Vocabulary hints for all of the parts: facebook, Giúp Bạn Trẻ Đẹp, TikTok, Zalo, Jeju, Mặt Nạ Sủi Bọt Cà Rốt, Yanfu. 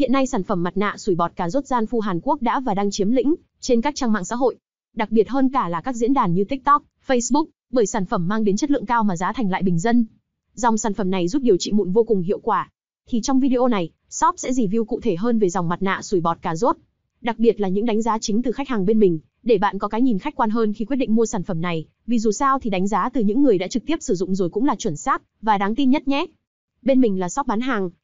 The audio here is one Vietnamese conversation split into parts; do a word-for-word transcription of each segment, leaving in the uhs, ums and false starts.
Hiện nay sản phẩm mặt nạ sủi bọt cà rốt Yanfu Hàn Quốc đã và đang chiếm lĩnh trên các trang mạng xã hội, đặc biệt hơn cả là các diễn đàn như TikTok, Facebook, bởi sản phẩm mang đến chất lượng cao mà giá thành lại bình dân. Dòng sản phẩm này giúp điều trị mụn vô cùng hiệu quả. Thì trong video này, shop sẽ review cụ thể hơn về dòng mặt nạ sủi bọt cà rốt, đặc biệt là những đánh giá chính từ khách hàng bên mình, để bạn có cái nhìn khách quan hơn khi quyết định mua sản phẩm này, vì dù sao thì đánh giá từ những người đã trực tiếp sử dụng rồi cũng là chuẩn xác và đáng tin nhất nhé. Bên mình là shop bán hàng,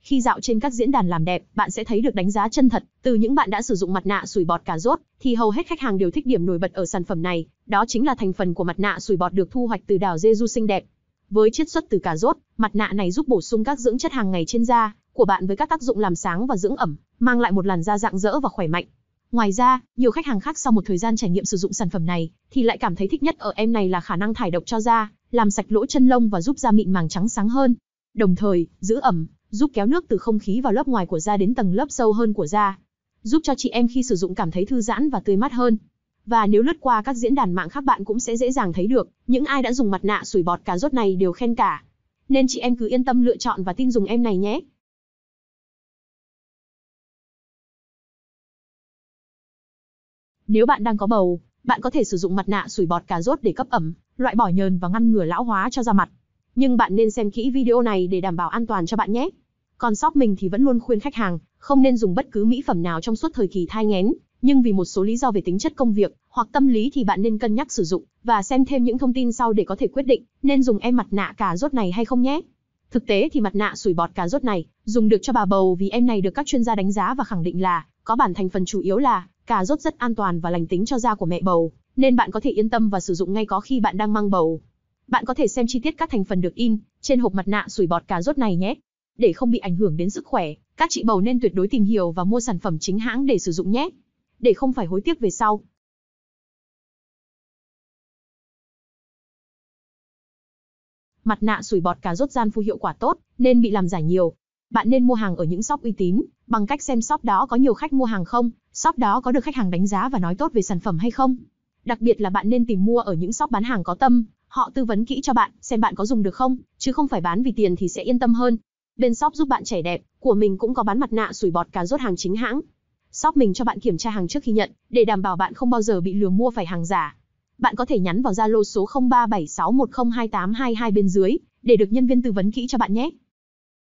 Khi dạo trên các diễn đàn làm đẹp, bạn sẽ thấy được đánh giá chân thật từ những bạn đã sử dụng mặt nạ sủi bọt cà rốt, thì hầu hết khách hàng đều thích điểm nổi bật ở sản phẩm này, đó chính là thành phần của mặt nạ sủi bọt được thu hoạch từ đảo Jeju xinh đẹp. Với chiết xuất từ cà rốt, mặt nạ này giúp bổ sung các dưỡng chất hàng ngày trên da của bạn với các tác dụng làm sáng và dưỡng ẩm, mang lại một làn da rạng rỡ và khỏe mạnh. Ngoài ra, nhiều khách hàng khác sau một thời gian trải nghiệm sử dụng sản phẩm này thì lại cảm thấy thích nhất ở em này là khả năng thải độc cho da, làm sạch lỗ chân lông và giúp da mịn màng trắng sáng hơn. Đồng thời, giữ ẩm, giúp kéo nước từ không khí vào lớp ngoài của da đến tầng lớp sâu hơn của da, giúp cho chị em khi sử dụng cảm thấy thư giãn và tươi mát hơn. Và nếu lướt qua các diễn đàn mạng khác, bạn cũng sẽ dễ dàng thấy được, những ai đã dùng mặt nạ sủi bọt cà rốt này đều khen cả. Nên chị em cứ yên tâm lựa chọn và tin dùng em này nhé. Nếu bạn đang có bầu, bạn có thể sử dụng mặt nạ sủi bọt cà rốt để cấp ẩm, loại bỏ nhờn và ngăn ngừa lão hóa cho da mặt. Nhưng bạn nên xem kỹ video này để đảm bảo an toàn cho bạn nhé. Còn shop mình thì vẫn luôn khuyên khách hàng không nên dùng bất cứ mỹ phẩm nào trong suốt thời kỳ thai nghén, nhưng vì một số lý do về tính chất công việc hoặc tâm lý thì bạn nên cân nhắc sử dụng và xem thêm những thông tin sau để có thể quyết định nên dùng em mặt nạ cà rốt này hay không nhé. Thực tế thì mặt nạ sủi bọt cà rốt này dùng được cho bà bầu vì em này được các chuyên gia đánh giá và khẳng định là có bản thành phần chủ yếu là cà rốt rất an toàn và lành tính cho da của mẹ bầu, nên bạn có thể yên tâm và sử dụng ngay có khi bạn đang mang bầu. Bạn có thể xem chi tiết các thành phần được in trên hộp mặt nạ sủi bọt cà rốt này nhé. Để không bị ảnh hưởng đến sức khỏe, các chị bầu nên tuyệt đối tìm hiểu và mua sản phẩm chính hãng để sử dụng nhé, để không phải hối tiếc về sau. Mặt nạ sủi bọt cà rốt Yanfu hiệu quả tốt, nên bị làm giả nhiều. Bạn nên mua hàng ở những shop uy tín, bằng cách xem shop đó có nhiều khách mua hàng không, shop đó có được khách hàng đánh giá và nói tốt về sản phẩm hay không. Đặc biệt là bạn nên tìm mua ở những shop bán hàng có tâm, họ tư vấn kỹ cho bạn, xem bạn có dùng được không, chứ không phải bán vì tiền thì sẽ yên tâm hơn. Bên shop giúp bạn trẻ đẹp của mình cũng có bán mặt nạ sủi bọt cà rốt hàng chính hãng. Shop mình cho bạn kiểm tra hàng trước khi nhận, để đảm bảo bạn không bao giờ bị lừa mua phải hàng giả. Bạn có thể nhắn vào Zalo số không ba bảy sáu một không hai tám hai hai bên dưới, để được nhân viên tư vấn kỹ cho bạn nhé.